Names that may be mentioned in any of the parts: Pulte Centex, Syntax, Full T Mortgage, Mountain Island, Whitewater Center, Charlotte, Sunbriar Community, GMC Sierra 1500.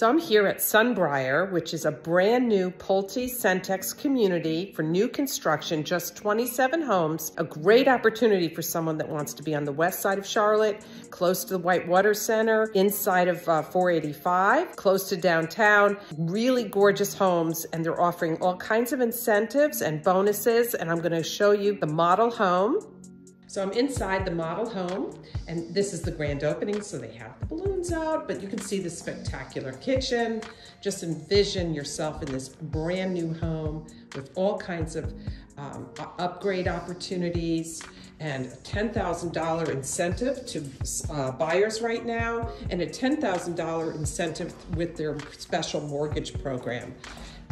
So I'm here at Sunbriar, which is a brand new Pulte Centex community for new construction, just 27 homes, a great opportunity for someone that wants to be on the west side of Charlotte, close to the Whitewater Center, inside of 485, close to downtown, really gorgeous homes, and they're offering all kinds of incentives and bonuses, and I'm gonna show you the model home. So I'm inside the model home, and this is the grand opening, so they have the balloons out, but you can see this spectacular kitchen. Just envision yourself in this brand new home with all kinds of upgrade opportunities and a $10,000 incentive to buyers right now, and a $10,000 incentive with their special mortgage program.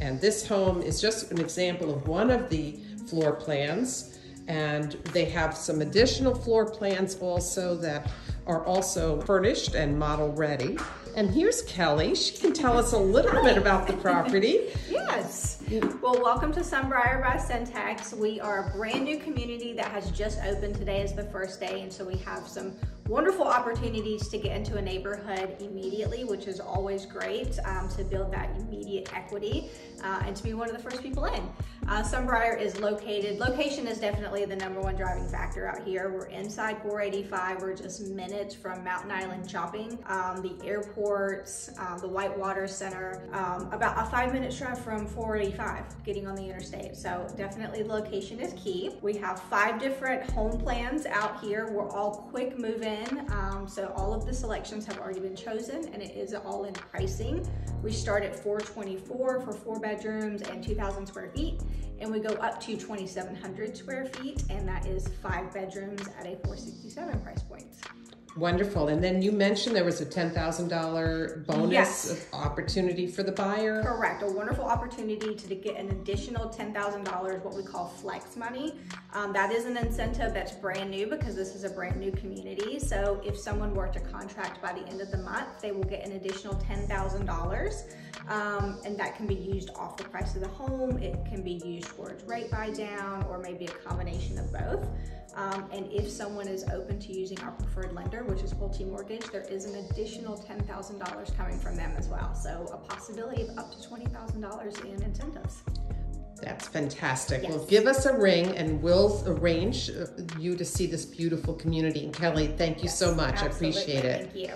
And this home is just an example of one of the floor plans. And they have some additional floor plans also that are also furnished and model ready. And here's Kelly. She can tell us a little bit about the property. Yes. Well, welcome to Sunbriar by Syntax. We are a brand new community that has just opened. Today is the first day, and so we have some wonderful opportunities to get into a neighborhood immediately, which is always great to build that immediate equity and to be one of the first people in. Sunbriar is located, location is definitely the #1 driving factor out here. We're inside 485, we're just minutes from Mountain Island shopping, the airports, the Whitewater Center, about a 5-minute drive from 485 getting on the interstate. So definitely location is key. We have 5 different home plans out here. We're all quick move-in. So all of the selections have already been chosen, and it is all in pricing. We start at $424 for 4 bedrooms and 2,000 square feet, and we go up to 2,700 square feet, and that is 5 bedrooms at a $467 price point. Wonderful. And then you mentioned there was a $10,000 bonus opportunity for the buyer. Correct. A wonderful opportunity to get an additional $10,000, what we call flex money. That is an incentive that's brand new because this is a brand new community. So if someone were to contract by the end of the month, they will get an additional $10,000. And that can be used off the price of the home. It can be used towards rate buy down or maybe a combination of both. And if someone is open to using our preferred lender, which is Full T Mortgage, there is an additional $10,000 coming from them as well. So a possibility of up to $20,000 in incentives. That's fantastic. Yes. Well, give us a ring and we'll arrange you to see this beautiful community. And Kelly, thank you so much. Absolutely. I appreciate it. Thank you.